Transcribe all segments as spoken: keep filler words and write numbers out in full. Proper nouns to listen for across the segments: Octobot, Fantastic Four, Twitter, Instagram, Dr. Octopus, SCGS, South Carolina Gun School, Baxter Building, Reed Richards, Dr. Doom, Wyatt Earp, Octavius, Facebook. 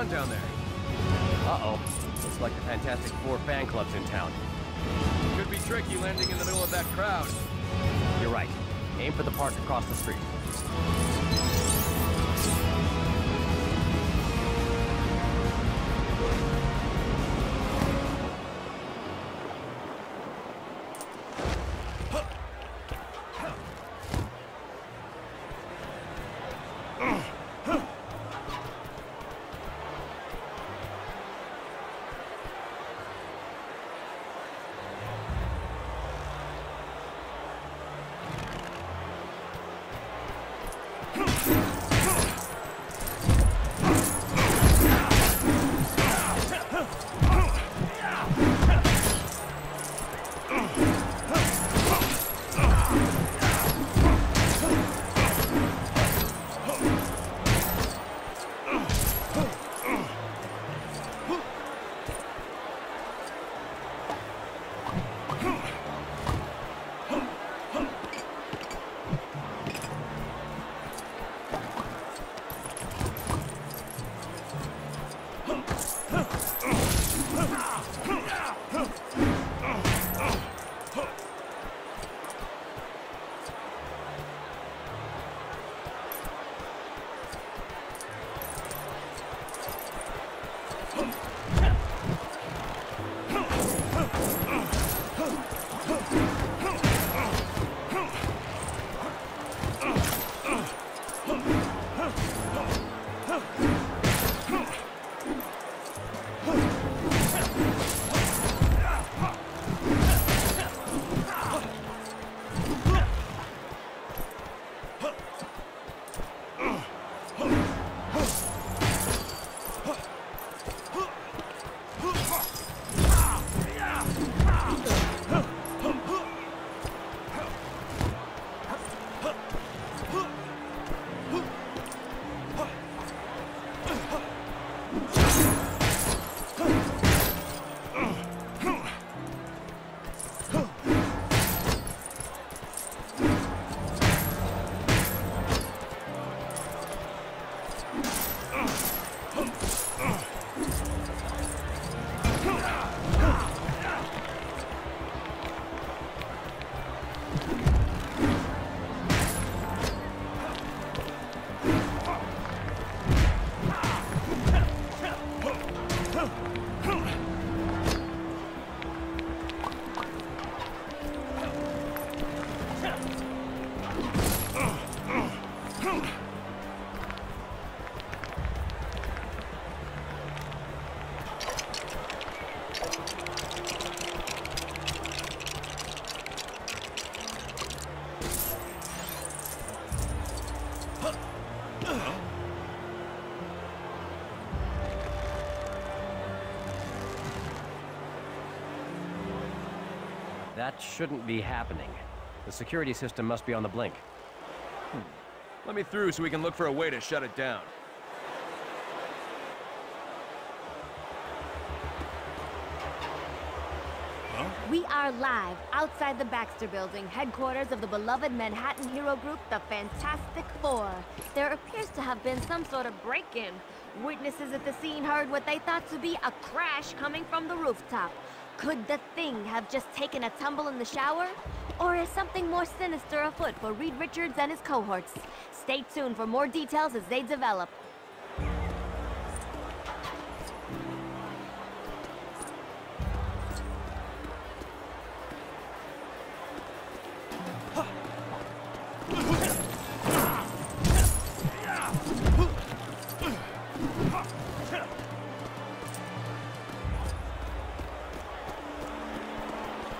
on down there? Uh-oh. Looks like the Fantastic Four fan club's in town. Could be tricky landing in the middle of that crowd. You're right. Aim for the park across the street. That shouldn't be happening. The security system must be on the blink. Hmm. Let me through so we can look for a way to shut it down. Huh? We are live outside the Baxter Building, headquarters of the beloved Manhattan hero group, the Fantastic Four. There appears to have been some sort of break-in. Witnesses at the scene heard what they thought to be a crash coming from the rooftop. Could the thing have just taken a tumble in the shower? Or is something more sinister afoot for Reed Richards and his cohorts? Stay tuned for more details as they develop.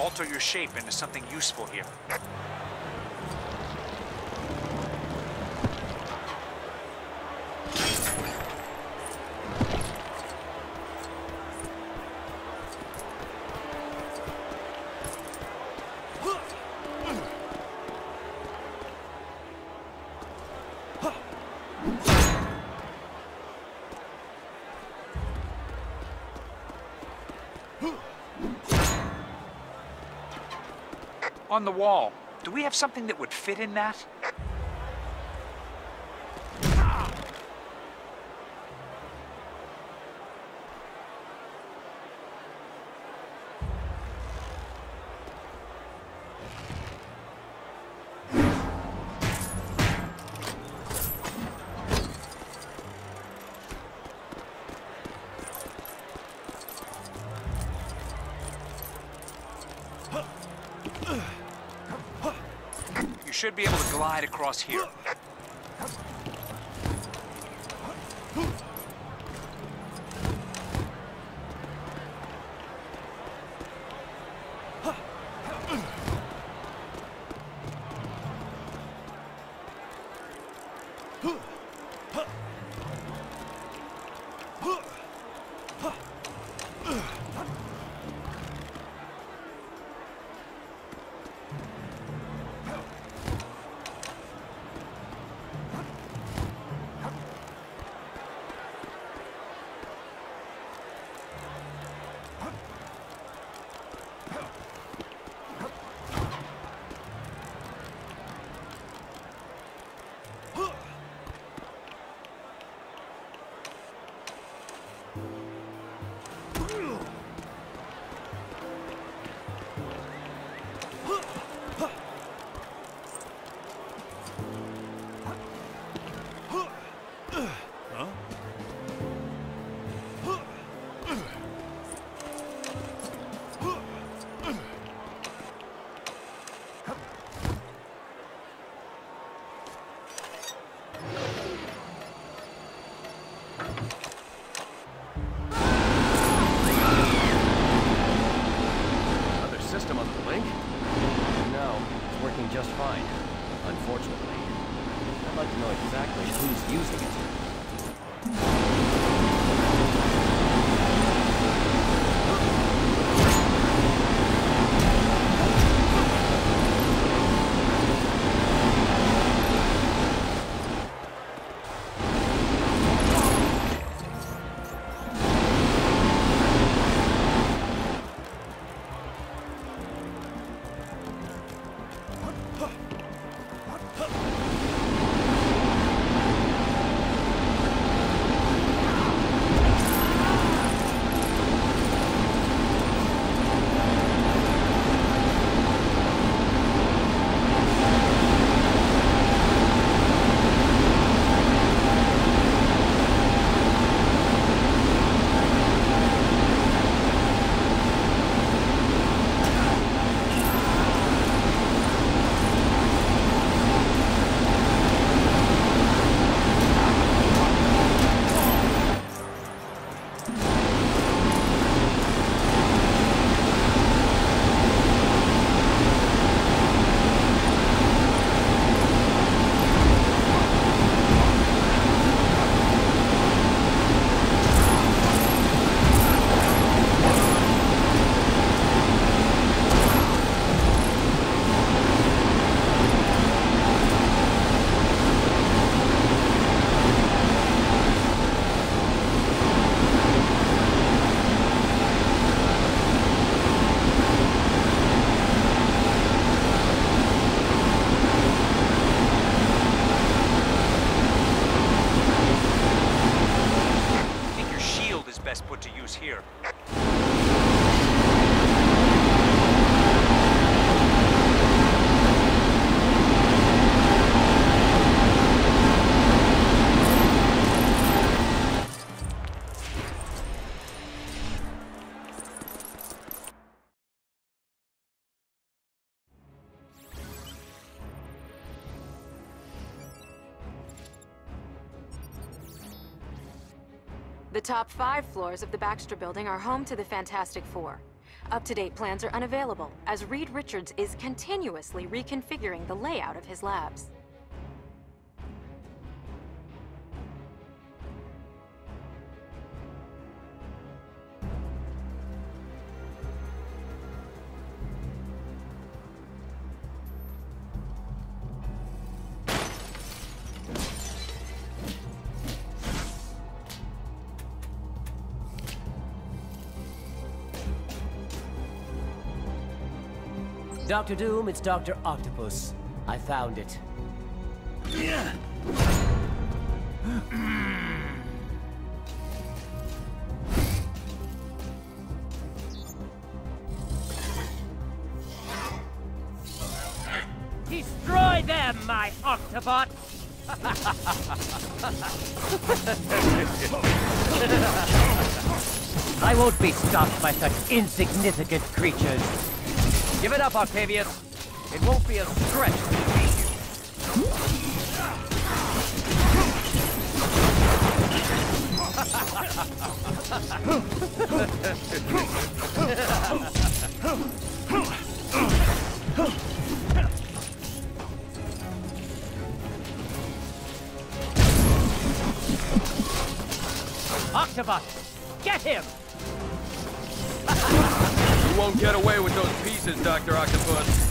Alter your shape into something useful here. On the wall. Do we have something that would fit in that? Should be able to glide across here. The top five floors of the Baxter Building are home to the Fantastic Four. Up-to-date plans are unavailable, as Reed Richards is continuously reconfiguring the layout of his labs. Doctor Doom, it's Doctor Octopus. I found it. Yeah. Destroy them, my Octobot! I won't be stopped by such insignificant creatures. Give it up, Octavius. It won't be a stretch to defeat you. Octobot, get him! You won't get away with those pieces, Doctor Octopus.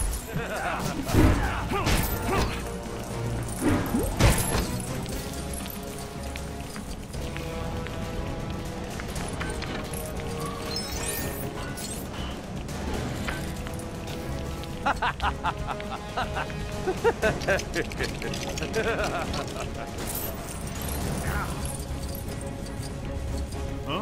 Huh?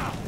Huh?